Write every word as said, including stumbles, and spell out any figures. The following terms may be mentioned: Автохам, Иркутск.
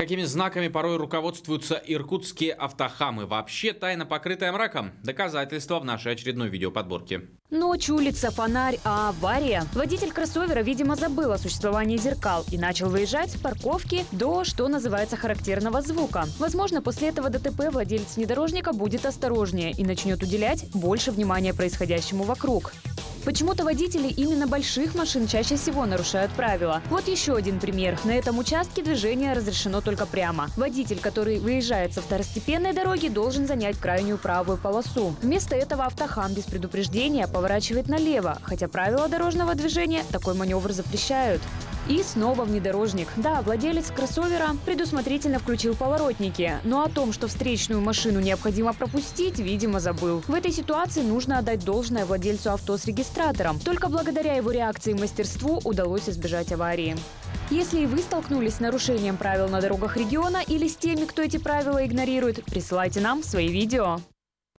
Какими знаками порой руководствуются иркутские автохамы? Вообще тайна, покрытая мраком? Доказательства в нашей очередной видеоподборке. Ночь, улица, фонарь, а авария. Водитель кроссовера, видимо, забыл о существовании зеркал и начал выезжать с парковки до, что называется, характерного звука. Возможно, после этого ДТП владелец внедорожника будет осторожнее и начнет уделять больше внимания происходящему вокруг. Почему-то водители именно больших машин чаще всего нарушают правила. Вот еще один пример. На этом участке движение разрешено только прямо. Водитель, который выезжает со второстепенной дороги, должен занять крайнюю правую полосу. Вместо этого автохам без предупреждения поворачивает налево, хотя правила дорожного движения такой маневр запрещают. И снова внедорожник. Да, владелец кроссовера предусмотрительно включил поворотники, но о том, что встречную машину необходимо пропустить, видимо, забыл. В этой ситуации нужно отдать должное владельцу авто с регистратором. Только благодаря его реакции и мастерству удалось избежать аварии. Если и вы столкнулись с нарушением правил на дорогах региона или с теми, кто эти правила игнорирует, присылайте нам свои видео.